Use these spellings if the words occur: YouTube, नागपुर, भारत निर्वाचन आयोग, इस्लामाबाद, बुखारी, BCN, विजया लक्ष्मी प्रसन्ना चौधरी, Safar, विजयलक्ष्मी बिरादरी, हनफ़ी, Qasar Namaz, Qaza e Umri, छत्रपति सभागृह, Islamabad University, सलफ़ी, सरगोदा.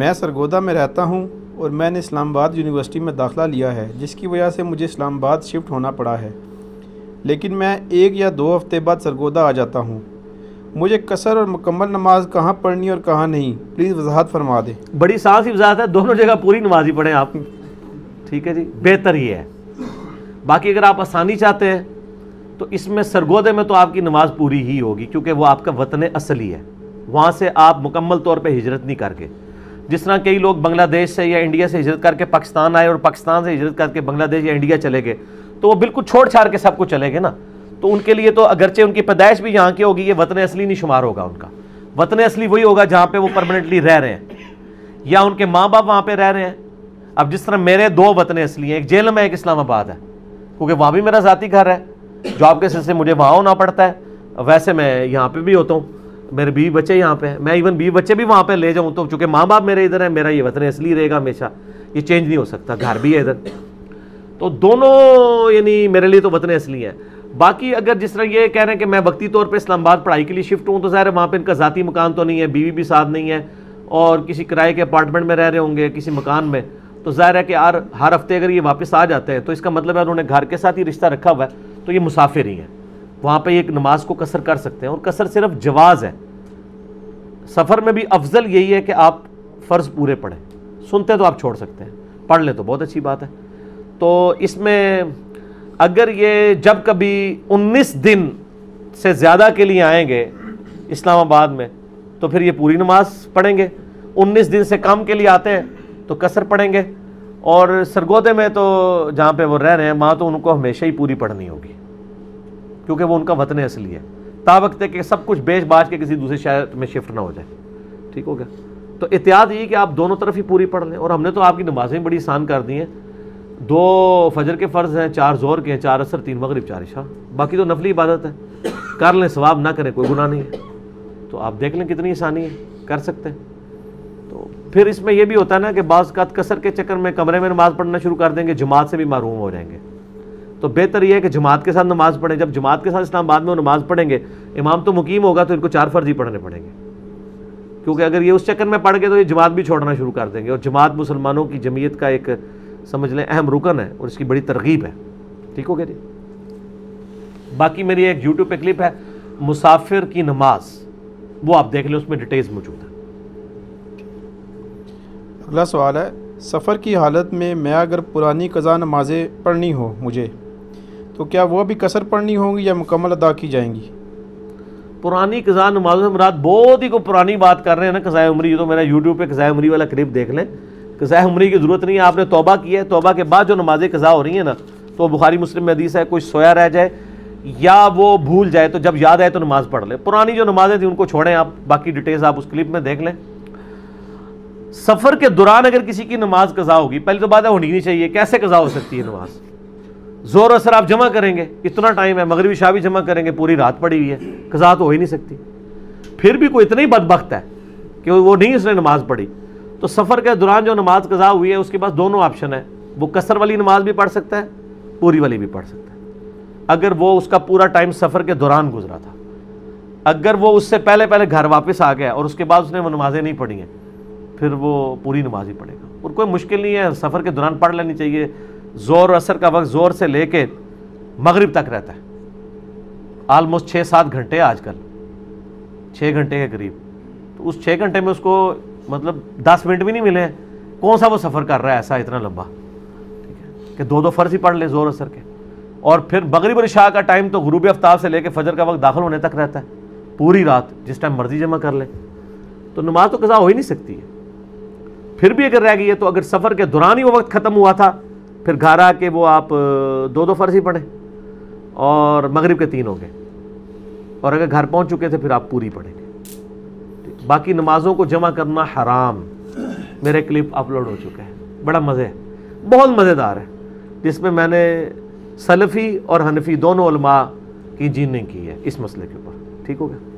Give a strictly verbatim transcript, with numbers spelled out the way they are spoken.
मैं सरगोदा में रहता हूं और मैंने इस्लामाबाद यूनिवर्सिटी में दाखिला लिया है, जिसकी वजह से मुझे इस्लामाबाद शिफ्ट होना पड़ा है, लेकिन मैं एक या दो हफ़्ते बाद सरगोदा आ जाता हूं। मुझे कसर और मुकम्मल नमाज कहाँ पढ़नी और कहाँ नहीं, प्लीज़ वजाहत फरमा दें। बड़ी साफ ही वजाहत है, दोनों जगह पूरी नमाज ही पढ़ें आप, ठीक है जी, बेहतर ही है। बाकी अगर आप आसानी चाहते हैं तो इसमें सरगोदे में तो आपकी नमाज पूरी ही होगी, क्योंकि वो आपका वतन असली है, वहाँ से आप मुकम्मल तौर पे हिजरत नहीं करके, जिस तरह कई लोग बांग्लादेश से या इंडिया से हिजरत करके पाकिस्तान आए और पाकिस्तान से हिजरत करके बांग्लादेश या इंडिया चले गए, तो वो बिल्कुल छोड़ छाड़ के सब कुछ चले गए ना, तो उनके लिए तो अगरचे उनकी पैदाइश भी यहाँ की होगी, ये वतन असली नहीं शुमार होगा उनका। वतन असली वही होगा जहाँ पर वो परमानेंटली रह रहे हैं या उनके माँ बाप वहाँ पर रह रहे हैं। अब जिस तरह मेरे दो वतन असली हैं, एक जेल में, एक इस्लामाबाद है, क्योंकि वहाँ भी मेरा ज़ाती घर है, जॉब के सिलसिले मुझे वहाँ होना पड़ता है, वैसे मैं यहाँ पे भी होता हूँ, मेरे बीवी बच्चे यहाँ पे हैं, मैं इवन बीवी बच्चे भी वहाँ पे ले जाऊँ, तो चूँकि माँ बाप मेरे इधर है, मेरा ये वतन असली रहेगा हमेशा, ये चेंज नहीं हो सकता, घर भी है इधर, तो दोनों यानी मेरे लिए तो वतन असली है। बाकी अगर जिस तरह ये कह रहे हैं कि मैं वक्ती तौर पर इस्लामाबाद पढ़ाई के लिए शिफ्ट हूँ, तो ज़ाहिर है वहाँ पर इनका ज़ाती मकान तो नहीं है, बीवी भी साथ नहीं है और किसी किराए के अपार्टमेंट में रह रहे होंगे किसी मकान में, तो ज़ाहिर है कि यार हर हफ्ते अगर ये वापस आ जाते हैं तो इसका मतलब है उन्होंने घर के साथ ही रिश्ता रखा हुआ है, तो ये मुसाफिर ही हैं, वहाँ पे एक नमाज को कसर कर सकते हैं। और कसर सिर्फ जवाज़ है, सफ़र में भी अफजल यही है कि आप फ़र्ज़ पूरे पढ़ें, सुनते तो आप छोड़ सकते हैं, पढ़ लें तो बहुत अच्छी बात है। तो इसमें अगर ये जब कभी उन्नीस दिन से ज़्यादा के लिए आएंगे इस्लामाबाद में तो फिर ये पूरी नमाज पढ़ेंगे, उन्नीस दिन से कम के लिए आते हैं तो कसर पढ़ेंगे, और सरगोदे में तो जहाँ पे वो रह रहे हैं वहाँ तो उनको हमेशा ही पूरी पढ़नी होगी, क्योंकि वो उनका वतन असली है, तावक्त के सब कुछ बेच बाच के किसी दूसरे शहर में शिफ्ट ना हो जाए, ठीक हो गया। तो एहतियात ये कि आप दोनों तरफ ही पूरी पढ़ लें, और हमने तो आपकी नमाजें बड़ी आसान कर दी हैं, दो फजर के फ़र्ज़ हैं, चार जोर के हैं, चार असर, तीन मगरिब, चार इशा, बाकी तो नफली इबादत है, कर लें सवाब ना करें कोई गुनाह नहीं है, तो आप देख लें कितनी आसानी है, कर सकते हैं। फिर इसमें यह भी होता है ना कि बाज़ का कसर के चक्कर में कमरे में नमाज़ पढ़ना शुरू कर देंगे, जमात से भी महरूम हो जाएंगे, तो बेहतर यह है कि जमात के साथ नमाज़ पढ़ें। जब जमात के साथ इस्लामाबाद में वो नमाज़ पढ़ेंगे, इमाम तो मुकीम होगा, तो इनको चार फर्जी पढ़ने पड़ेंगे, क्योंकि अगर ये उस चक्कर में पढ़ गए तो ये जमात भी छोड़ना शुरू कर देंगे, और जमात मुसलमानों की जमीयत का एक समझ लें अहम रुकन है और इसकी बड़ी तरगीब है, ठीक हो गया जी। बाकी मेरी एक यूट्यूब पर क्लिप है मुसाफिर की नमाज, वो आप देख लें, उसमें डिटेल्स मौजूद है। अगला सवाल है, सफ़र की हालत में मैं अगर पुरानी क़ज़ा नमाजें पढ़नी हो मुझे, तो क्या वह भी कसर पढ़नी होंगी या मुकम्मल अदा की जाएंगी? पुरानी क़ज़ा नमाजों से मुराद बहुत ही को पुरानी बात कर रहे हैं ना, क़ज़ाए उमरी, तो मेरा यूट्यूब पे क़ज़ाए उमरी वाला क्लिप देख लें, क़ज़ाए उमरी की ज़रूरत नहीं है, आपने तौबा की है, तौबा के बाद जो नमाजें क़ज़ा हो रही हैं ना, तो बुखारी मुस्लिम में हदीस है, कोई सोया रह जाए या वो भूल जाए तो जब याद आए तो नमाज़ पढ़ लें, पुरानी जो नमाजें थी उनको छोड़ें आप, बाकी डिटेल्स आप उस क्लिप में देख लें। सफ़र के दौरान अगर किसी की नमाज कज़ा होगी, पहले तो बात है होनी नहीं चाहिए, कैसे कज़ा हो सकती है नमाज? जोर असर आप जमा करेंगे, इतना टाइम है, मगरिब इशा भी जमा करेंगे, पूरी रात पड़ी हुई है, कज़ा तो हो ही नहीं सकती। फिर भी कोई इतना ही बदबख्त है कि वो नहीं उसने नमाज पढ़ी, तो सफ़र के दौरान जो नमाज कज़ा हुई है उसके पास दोनों ऑप्शन है, वो कसर वाली नमाज भी पढ़ सकता है, पूरी वाली भी पढ़ सकता है, अगर वो उसका पूरा टाइम सफ़र के दौरान गुजरा था। अगर वो उससे पहले पहले घर वापस आ गया और उसके बाद उसने वो नमाजें नहीं पढ़ी हैं, फिर वो पूरी नमाज ही पढ़ेगा, और कोई मुश्किल नहीं है, सफ़र के दौरान पढ़ लेनी चाहिए। ज़ोर और असर का वक्त ज़ोर से लेके मगरिब तक रहता है, आलमोस्ट छः सात घंटे आजकल, छः घंटे के करीब, तो उस छः घंटे में उसको मतलब दस मिनट भी नहीं मिले, कौन सा वो सफ़र कर रहा है ऐसा इतना लंबा, ठीक है, कि दो दो फ़र्ज़ ही पढ़ ले ज़ोर असर के। और फिर मगरिब और इशा का टाइम तो गुरूब आफ्ताब से लेकर फजर का वक्त दाखिल होने तक रहता है, पूरी रात जिस टाइम मर्जी जमा कर ले, तो नमाज तो कज़ा हो ही नहीं सकती है। फिर भी अगर रह गई है तो अगर सफ़र के दौरान ही वो वक्त ख़त्म हुआ था, फिर घर आके वो आप दो दो फ़र्ज़ ही पढ़ें और मगरिब के तीन हो गए, और अगर घर पहुंच चुके थे फिर आप पूरी पढ़ेंगे। बाकी नमाज़ों को जमा करना हराम, मेरे क्लिप अपलोड हो चुके हैं, बड़ा मज़े है, बहुत मज़ेदार है, जिसमें मैंने सलफ़ी और हनफ़ी दोनों उलमा की जीनिंग की है इस मसले के ऊपर, ठीक हो गया।